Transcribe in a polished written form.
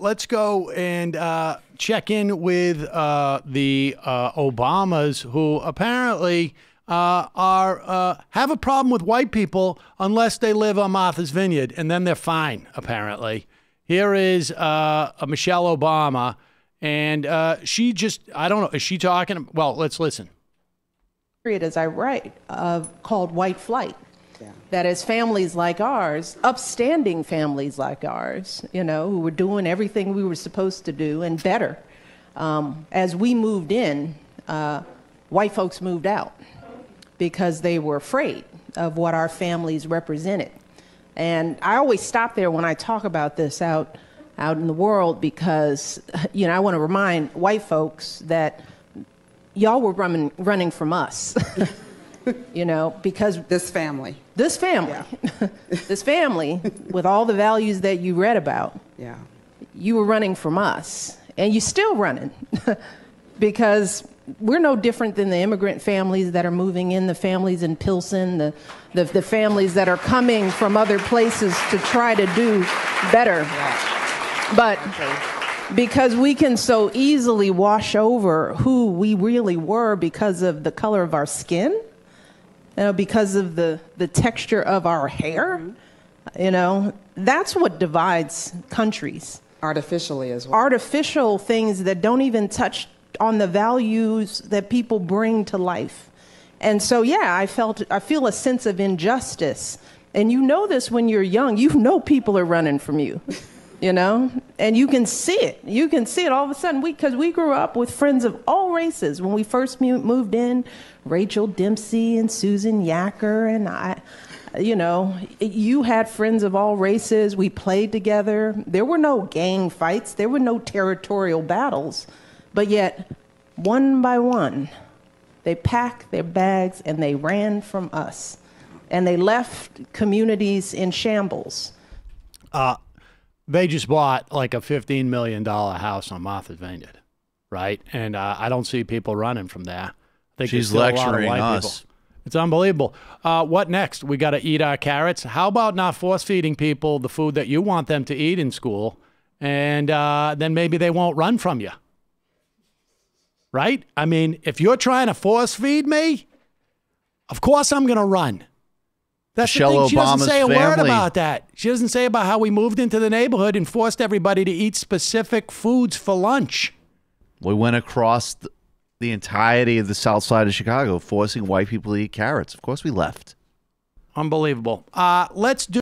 Let's go and check in with the Obamas, who apparently have a problem with white people unless they live on Martha's Vineyard, and then they're fine, apparently. Here is Michelle Obama, and she just, I don't know, is she talking? Well, let's listen. As I write, called white flight. Yeah. That as families like ours, upstanding families like ours, you know, who were doing everything we were supposed to do and better, as we moved in, white folks moved out because they were afraid of what our families represented. And I always stop there when I talk about this out in the world, because, you know, I want to remind white folks that y'all were running from us, you know, because this family, yeah. This family with all the values that you read about, yeah, you were running from us, and you're still running because we're no different than the immigrant families that are moving in, the families in Pilsen, the families that are coming from other places to try to do better. Yeah. But because we can so easily wash over who we really were because of the color of our skin, you know, because of the texture of our hair, mm-hmm. You know, that's what divides countries. Artificially as well. Artificial things that don't even touch on the values that people bring to life. And so, yeah, I feel a sense of injustice. And you know this when you're young, you know people are running from you, you know? And you can see it. You can see it all of a sudden, because we grew up with friends of all races. When we first moved in, Rachel Dempsey and Susan Yacker and I, you know, you had friends of all races. We played together. There were no gang fights. There were no territorial battles. But yet, one by one, they packed their bags and they ran from us. And they left communities in shambles. They just bought like a $15 million house on Martha's Vineyard, right? And I don't see people running from there. I think she's lecturing us. People. It's unbelievable. What next? We got to eat our carrots. How about not force-feeding people the food that you want them to eat in school? And then maybe they won't run from you. Right? I mean, if you're trying to force feed me, of course I'm going to run. That's Michelle the thing. She Obama's doesn't say a family. Word about that. She doesn't say about how we moved into the neighborhood and forced everybody to eat specific foods for lunch. We went across the entirety of the South Side of Chicago, forcing white people to eat carrots. Of course we left. Unbelievable. Let's do